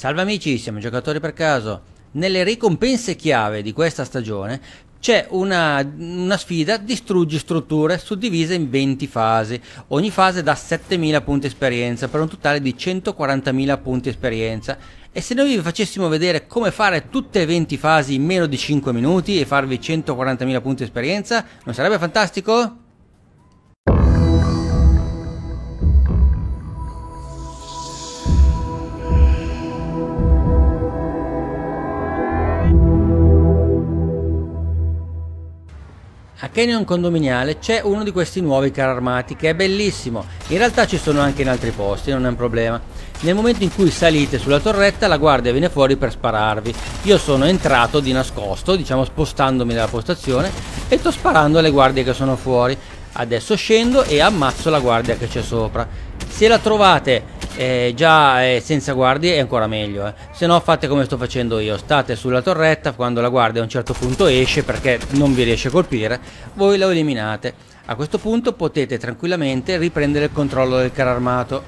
Salve amici, siamo Giocatori Per Caso. Nelle ricompense chiave di questa stagione c'è una sfida distruggi strutture suddivisa in 20 fasi. Ogni fase dà 7.000 punti esperienza per un totale di 140.000 punti esperienza. E se noi vi facessimo vedere come fare tutte e 20 fasi in meno di 5 minuti e farvi 140.000 punti esperienza, non sarebbe fantastico? A Canyon Condominiale c'è uno di questi nuovi carri armati che è bellissimo, in realtà ci sono anche in altri posti, non è un problema. Nel momento in cui salite sulla torretta la guardia viene fuori per spararvi. Io sono entrato di nascosto, diciamo spostandomi dalla postazione, e sto sparando alle guardie che sono fuori. Adesso scendo e ammazzo la guardia che c'è sopra. Se la trovate già senza guardie è ancora meglio, se no fate come sto facendo io, state sulla torretta, quando la guardia a un certo punto esce perché non vi riesce a colpire, voi la eliminate. A questo punto potete tranquillamente riprendere il controllo del carro armato.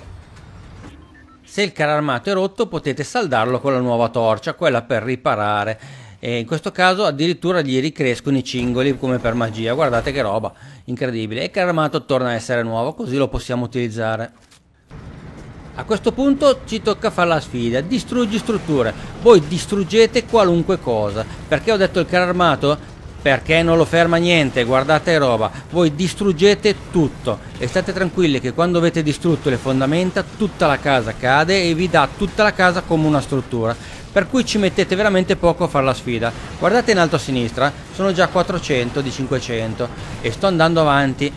Se il carro armato è rotto potete saldarlo con la nuova torcia, quella per riparare, e in questo caso addirittura gli ricrescono i cingoli come per magia. Guardate che roba incredibile, e il carro armato torna a essere nuovo, così lo possiamo utilizzare. A questo punto ci tocca fare la sfida, distruggi strutture. Voi distruggete qualunque cosa. Perché ho detto il carro armato? Perché non lo ferma niente, guardate roba. Voi distruggete tutto e state tranquilli che quando avete distrutto le fondamenta tutta la casa cade e vi dà tutta la casa come una struttura. Per cui ci mettete veramente poco a fare la sfida. Guardate in alto a sinistra, sono già 400 di 500 e sto andando avanti.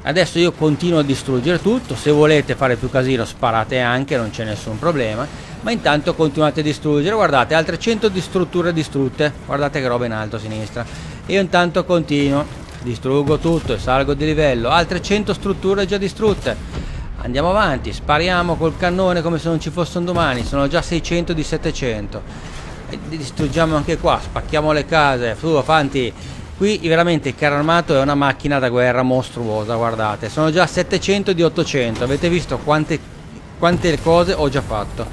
Adesso io continuo a distruggere tutto, se volete fare più casino sparate anche, non c'è nessun problema, ma intanto continuate a distruggere. Guardate, altre 100 di strutture distrutte, guardate che roba in alto a sinistra. Io intanto continuo, distruggo tutto e salgo di livello, altre 100 strutture già distrutte. Andiamo avanti, spariamo col cannone come se non ci fossero domani, sono già 600 di 700. E distruggiamo anche qua, spacchiamo le case, avanti. Qui veramente il carro armato è una macchina da guerra mostruosa, guardate, sono già 700 di 800, avete visto quante cose ho già fatto.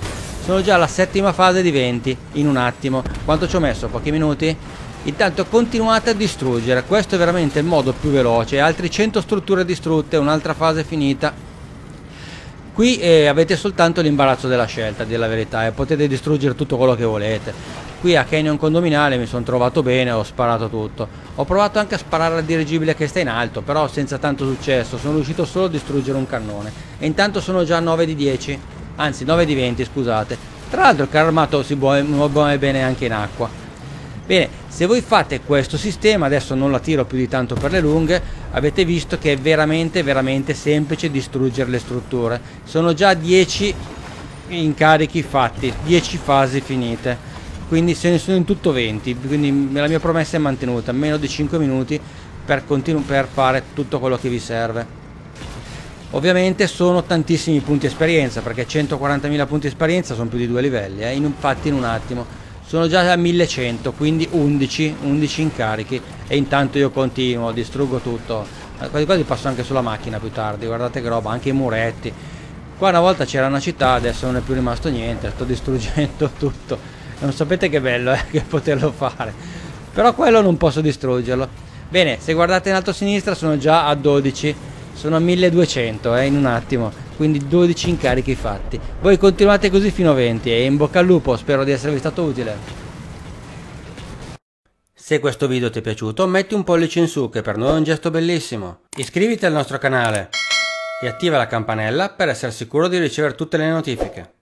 Sono già alla settima fase di 20 in un attimo, quanto ci ho messo? Pochi minuti? Intanto continuate a distruggere, questo è veramente il modo più veloce, altri 100 strutture distrutte, un'altra fase finita. Qui avete soltanto l'imbarazzo della scelta, a dire la verità, e potete distruggere tutto quello che volete. Qui a Canyon Condominiale mi sono trovato bene, ho sparato tutto. Ho provato anche a sparare al dirigibile che sta in alto, però senza tanto successo, sono riuscito solo a distruggere un cannone. E intanto sono già 9 di 10, anzi 9 di 20, scusate. Tra l'altro il carro armato si muove bene anche in acqua. Bene, se voi fate questo sistema, adesso non la tiro più di tanto per le lunghe, avete visto che è veramente semplice distruggere le strutture. Sono già 10 incarichi fatti, 10 fasi finite. Quindi se ne sono in tutto 20, quindi la mia promessa è mantenuta, meno di 5 minuti per fare tutto quello che vi serve. Ovviamente sono tantissimi punti esperienza, perché 140.000 punti esperienza sono più di 2 livelli, infatti in un attimo. Sono già a 1100, quindi 11 incarichi, e intanto io continuo, distruggo tutto. Quasi passo anche sulla macchina più tardi, guardate che roba, anche i muretti. Qua una volta c'era una città, adesso non è più rimasto niente, sto distruggendo tutto. Non sapete che bello che poterlo fare, però quello non posso distruggerlo. Bene, se guardate in alto a sinistra sono già a 12, sono a 1200 in un attimo, quindi 12 incarichi fatti. Voi continuate così fino a 20 e in bocca al lupo, spero di esservi stato utile. Se questo video ti è piaciuto metti un pollice in su, che per noi è un gesto bellissimo. Iscriviti al nostro canale e attiva la campanella per essere sicuro di ricevere tutte le notifiche.